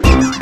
It's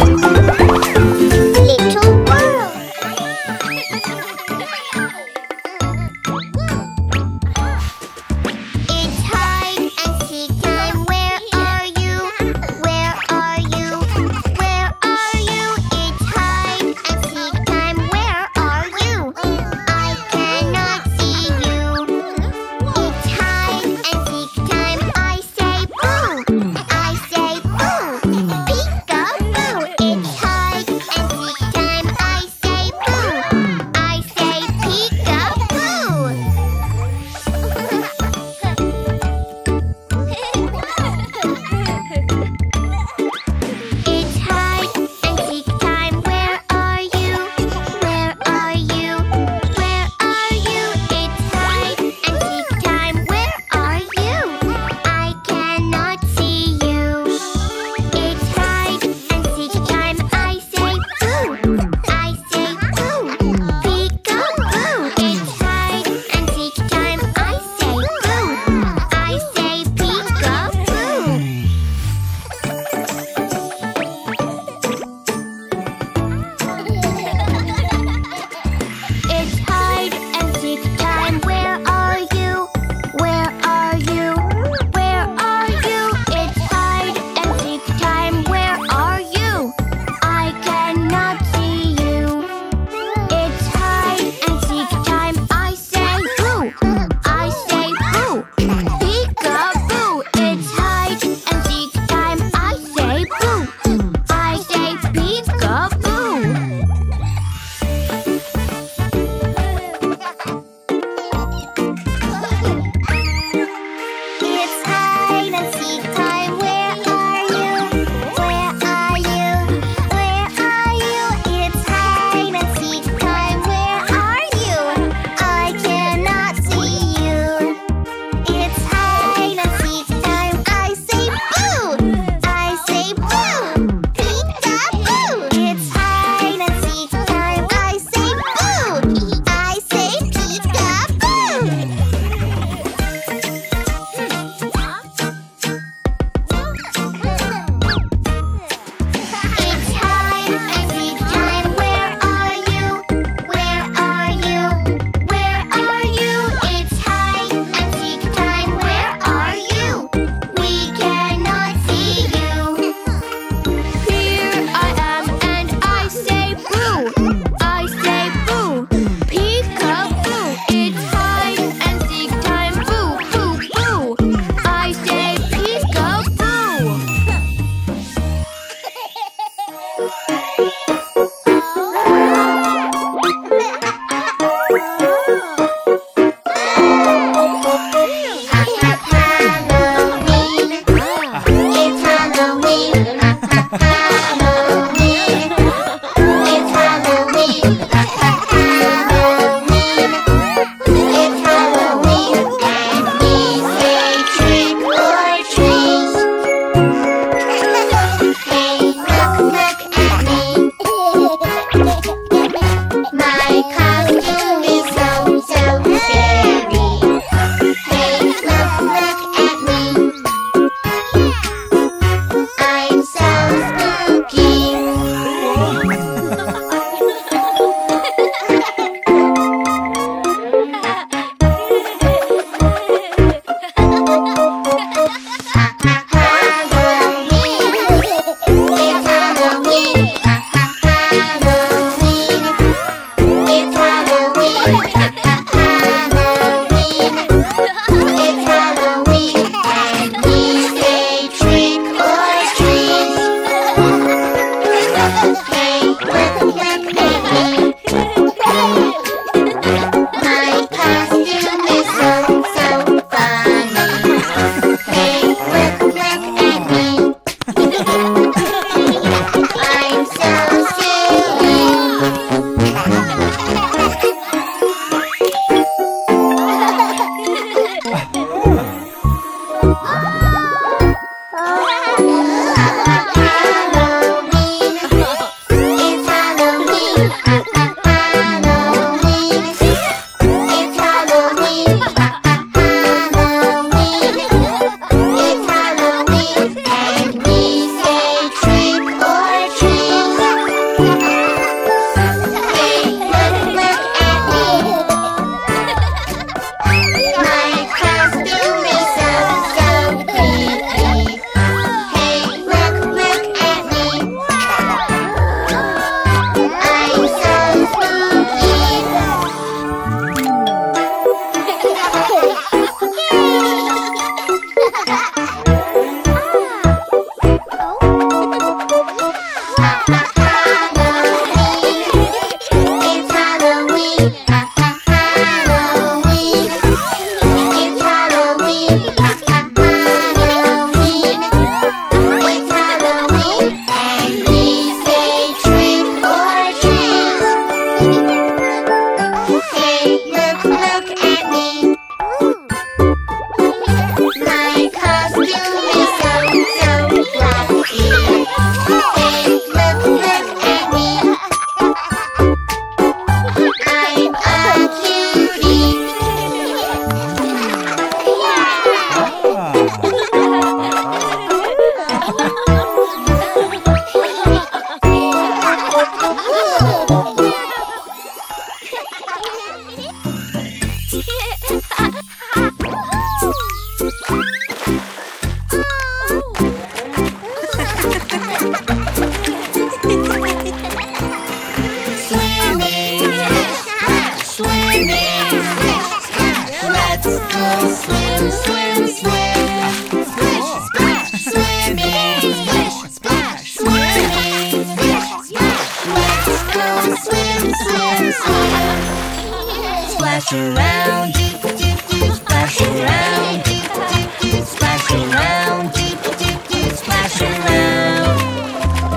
Splash around, dip, dip, dip, splash around, dip, dip, dip, splash around, dip, dip, dip, splash around,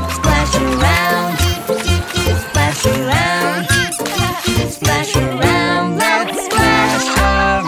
splash around, dip, dip, dip, splash around, dip, dip, dip, splash around, let's splash around.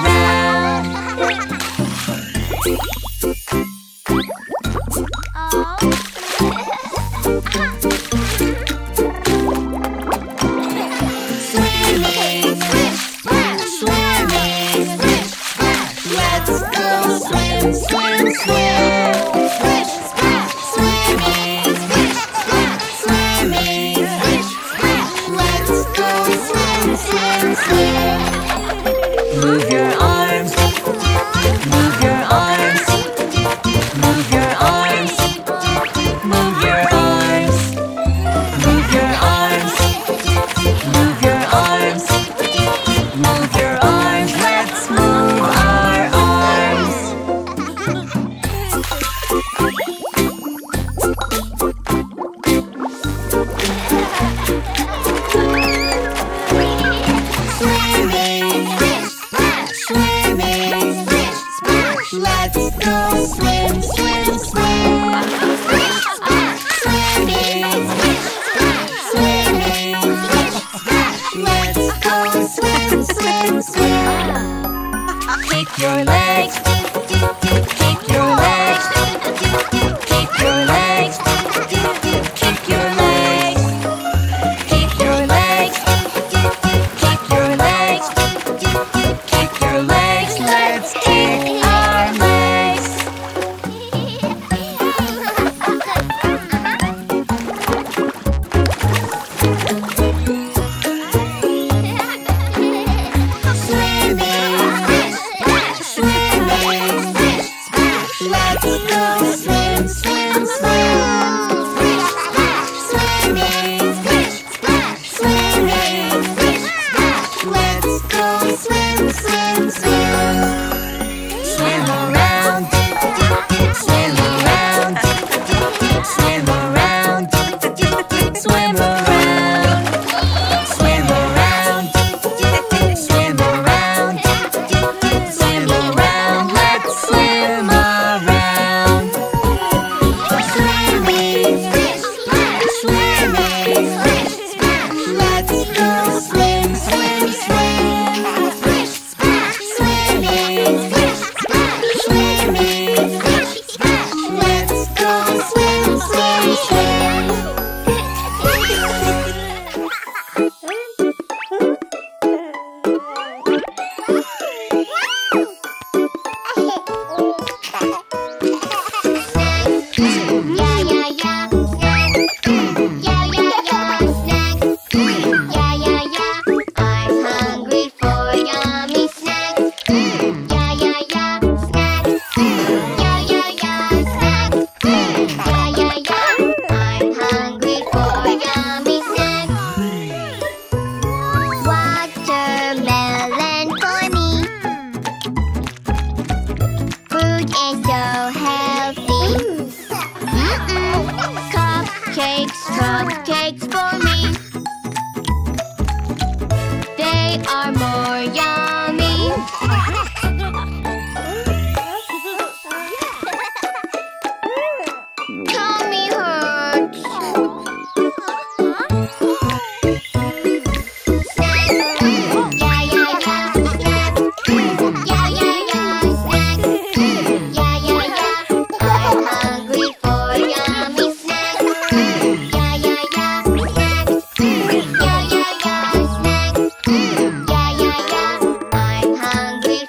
Hungry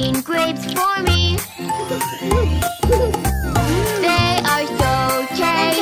green grapes for me. They are so tasty.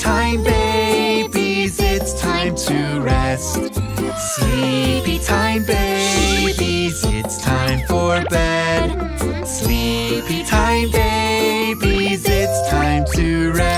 time, babies, it's time to rest. Sleepy time, babies, it's time for bed. Sleepy time, babies, it's time to rest.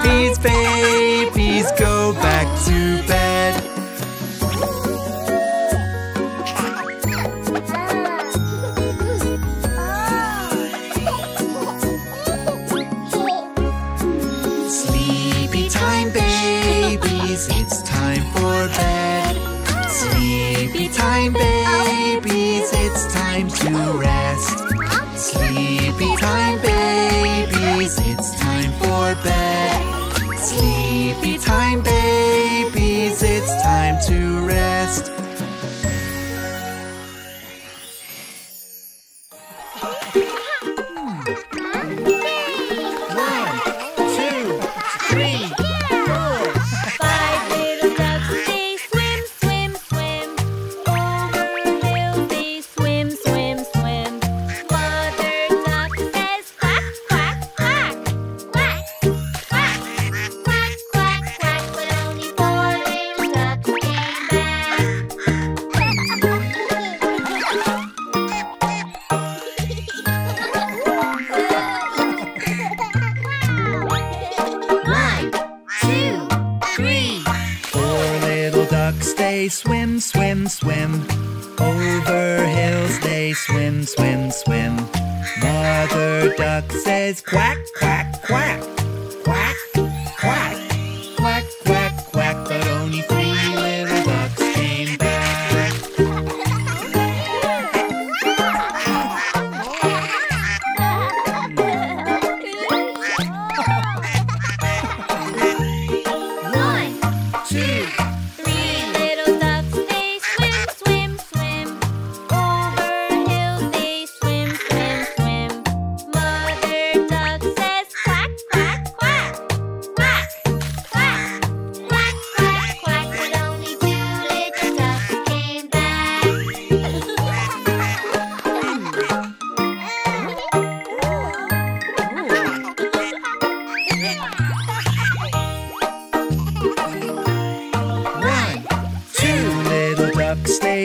Babies, babies, go back to bed. Sleepy time, babies, it's time for bed. Sleepy time, babies, it's time to rest. Sleepy time, babies, it's time for bed. Sleepy time, babies, it's time to rest.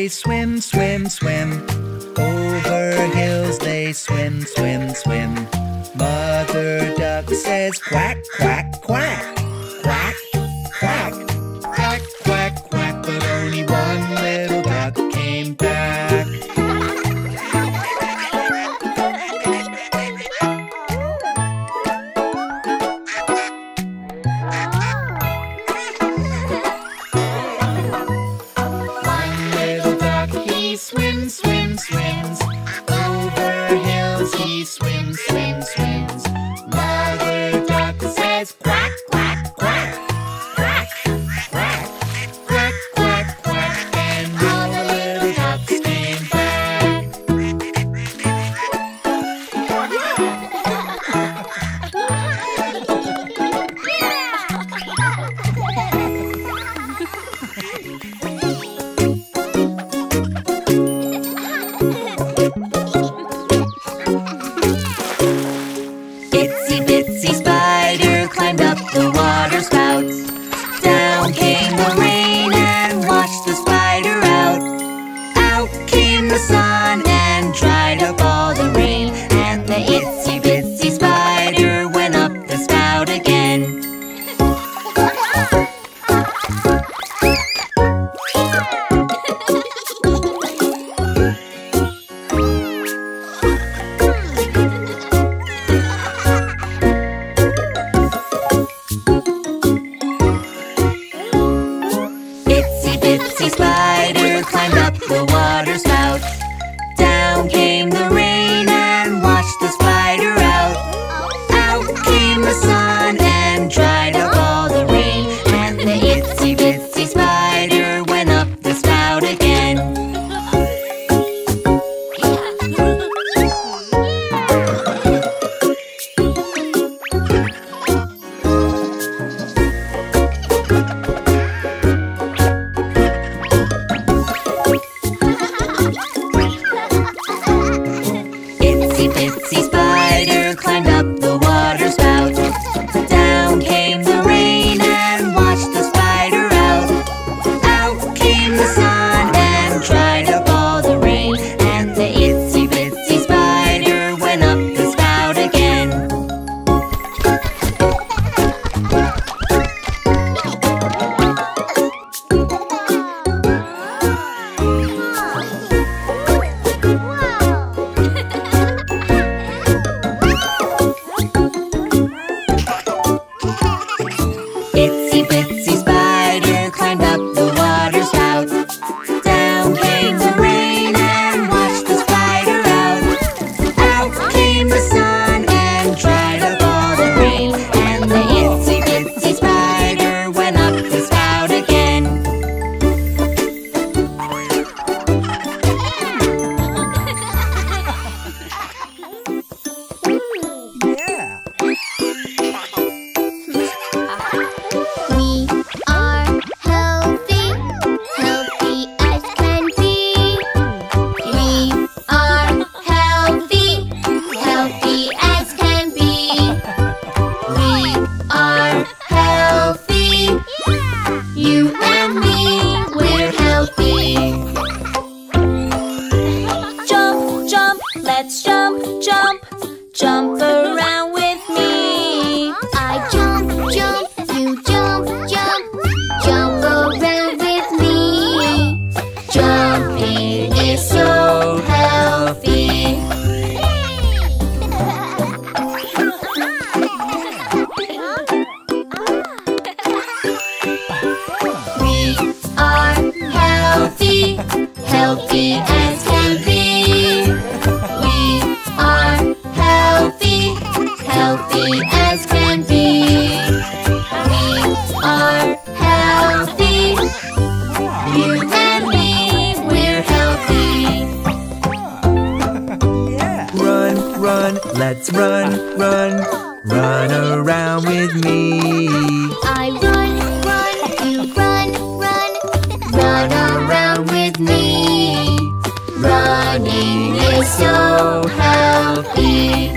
Swims, swims, swims over. water's spout. Down came the rain and washed the spider out. Out came the sun and dried up all the rain, and the itsy bitsy spider went up the spout again. Healthy as can be. We are healthy, healthy as can be. We are healthy. You and me, we're healthy. Run, run, let's run, run. Run around with me. I run, run, you run, run. Run around with me. Running is so healthy.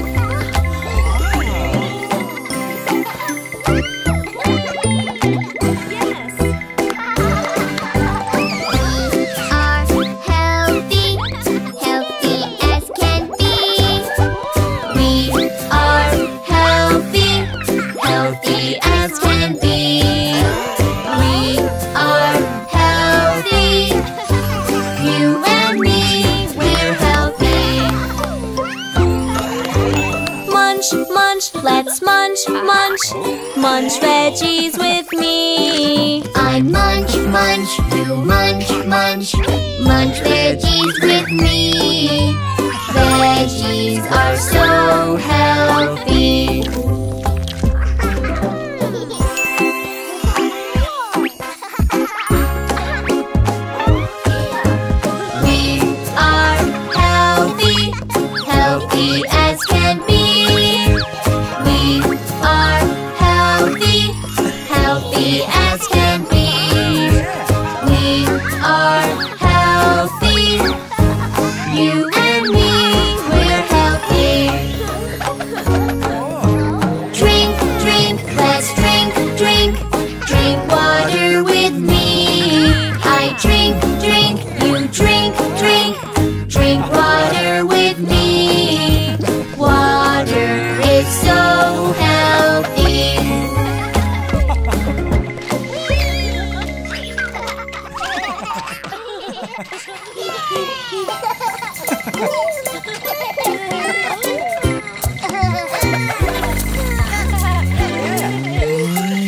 Yes. We are healthy, healthy as can be. We are healthy, healthy as can be. We are healthy. You and me. Munch, munch, let's munch, munch. Munch veggies with me. I munch, munch, you munch, munch. Munch veggies with me. Veggies are so healthy. We are healthy, healthy as can be. As can be. We are healthy. You and me, we're healthy. Drink, drink, let's drink, drink. Drink water with me. I drink, drink, you drink, drink. Drink water with me. Water is so healthy.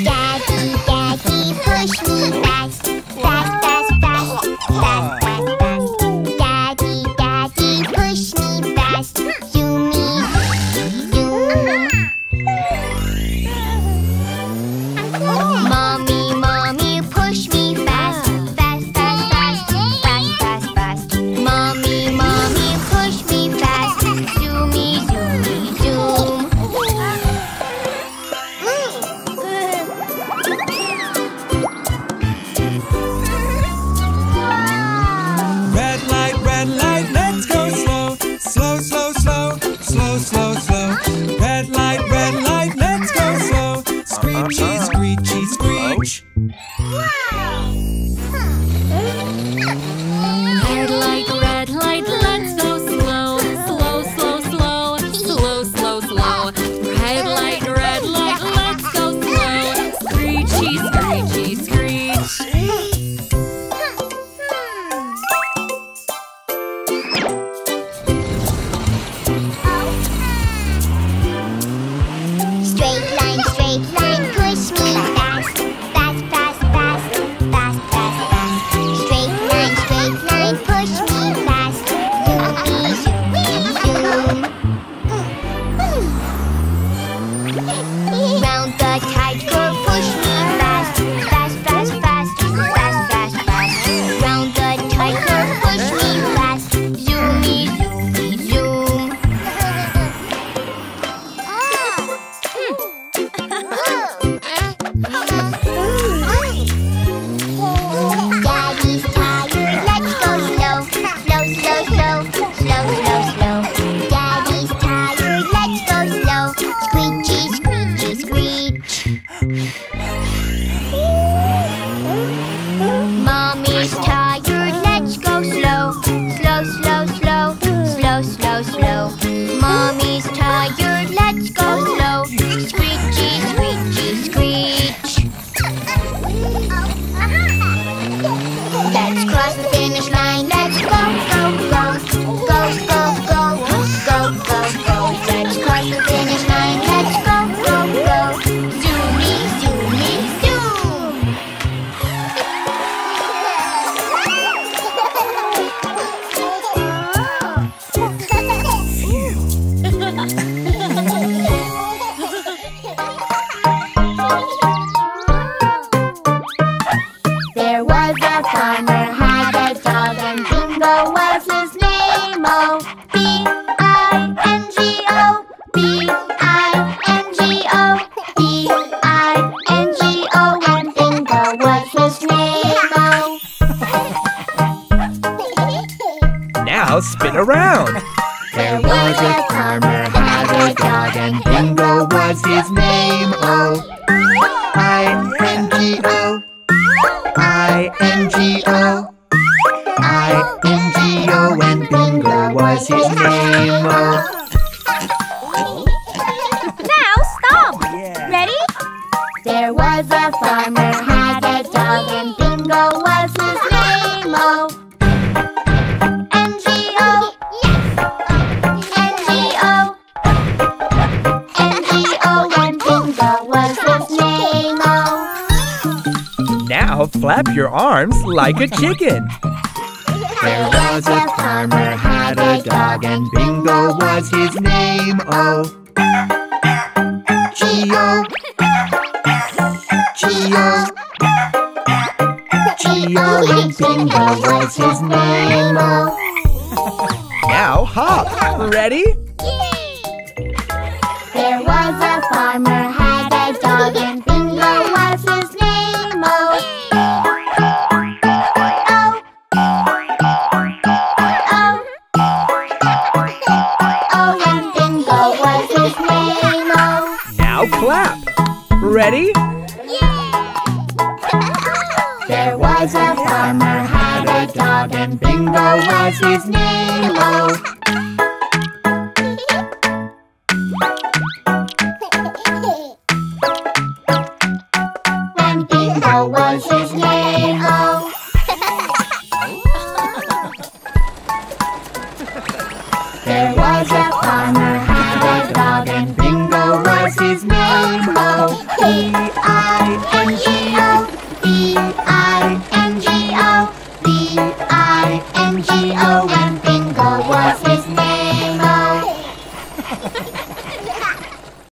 Daddy, push me back, back, back, back, back, back, back. Bingo was his name, oh, B-I-N-G-O, B-I-N-G-O, B-I-N-G-O, and Bingo was his name, oh. Now spin around. There was a farmer had a dog, and Bingo was his name, oh, I-N-G-O, I-N-G-O, I-N-G-O, and Bingo was his name. Now stop! Yeah. Ready? There was a farmer had a dog, and Bingo was his name. Oh, N-G-O, N-G-O, N-G-O, and Bingo was his name. Oh. Now flap your arms like a chicken. There was a farmer had a dog, and Bingo was his name, oh, G-O, G-O, G-O, and Bingo was his name, oh. Now hop! Ready? Yay! There was a farmer had a dog, and Bingo was his name, oh. Clap! Ready? Yeah! There was a farmer had a dog, and Bingo was his name, oh. And Bingo was his name, oh. There was a farmer.